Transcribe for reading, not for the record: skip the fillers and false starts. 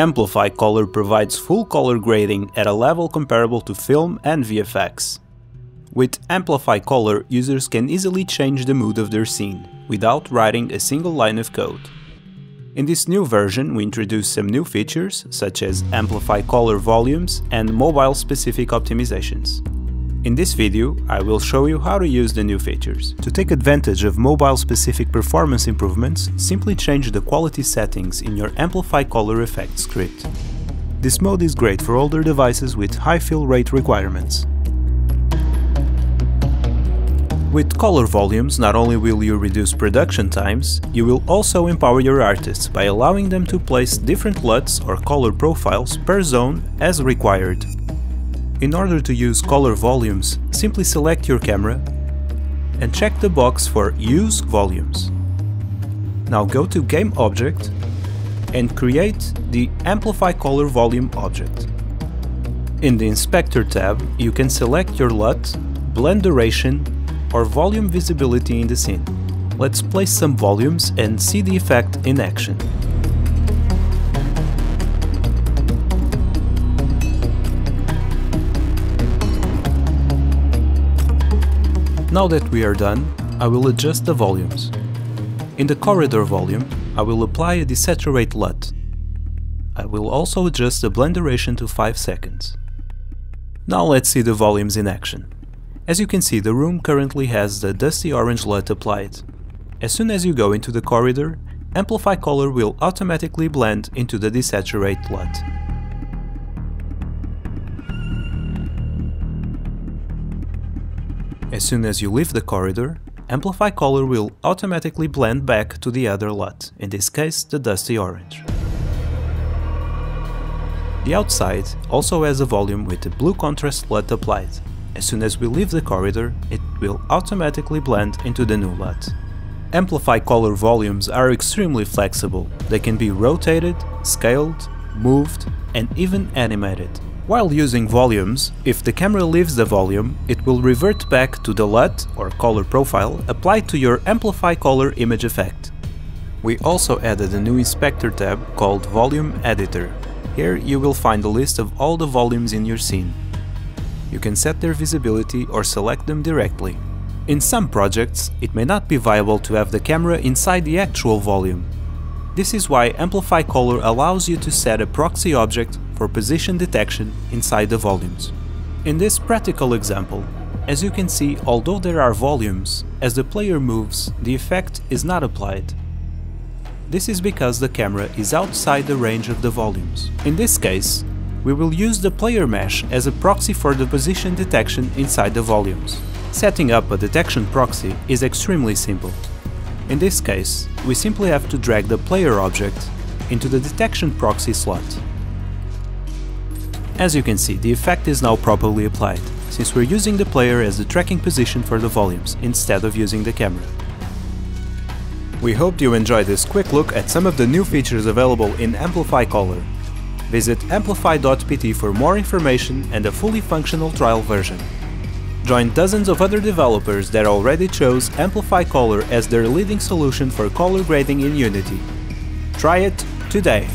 Amplify Color provides full color grading at a level comparable to film and VFX. With Amplify Color, users can easily change the mood of their scene, without writing a single line of code. In this new version, we introduce some new features, such as Amplify Color Volumes and mobile-specific optimizations. In this video, I will show you how to use the new features. To take advantage of mobile-specific performance improvements, simply change the quality settings in your Amplify Color effect script. This mode is great for older devices with high fill rate requirements. With Color Volumes, not only will you reduce production times, you will also empower your artists by allowing them to place different LUTs or color profiles per zone as required. In order to use Color Volumes, simply select your camera and check the box for Use Volumes. Now go to Game Object and create the Amplify Color Volume object. In the Inspector tab, you can select your LUT, blend duration, or volume visibility in the scene. Let's place some volumes and see the effect in action. Now that we are done, I will adjust the volumes. In the corridor volume, I will apply a desaturate LUT. I will also adjust the blend duration to 5 seconds. Now let's see the volumes in action. As you can see, the room currently has the dusty orange LUT applied. As soon as you go into the corridor, Amplify Color will automatically blend into the desaturate LUT. As soon as you leave the corridor, Amplify Color will automatically blend back to the other LUT, in this case the dusty orange. The outside also has a volume with a blue contrast LUT applied. As soon as we leave the corridor, it will automatically blend into the new LUT. Amplify Color Volumes are extremely flexible. They can be rotated, scaled, moved, and even animated. While using volumes, if the camera leaves the volume, it will revert back to the LUT or color profile applied to your Amplify Color image effect. We also added a new inspector tab called Volume Editor. Here you will find a list of all the volumes in your scene. You can set their visibility or select them directly. In some projects, it may not be viable to have the camera inside the actual volume. This is why Amplify Color allows you to set a proxy object for position detection inside the volumes. In this practical example, as you can see, although there are volumes, as the player moves, the effect is not applied. This is because the camera is outside the range of the volumes. In this case, we will use the player mesh as a proxy for the position detection inside the volumes. Setting up a detection proxy is extremely simple. In this case, we simply have to drag the player object into the detection proxy slot. As you can see, the effect is now properly applied, since we're using the player as the tracking position for the volumes, instead of using the camera. We hope you enjoyed this quick look at some of the new features available in Amplify Color. Visit amplify.pt for more information and a fully functional trial version. Join dozens of other developers that already chose Amplify Color as their leading solution for color grading in Unity. Try it today!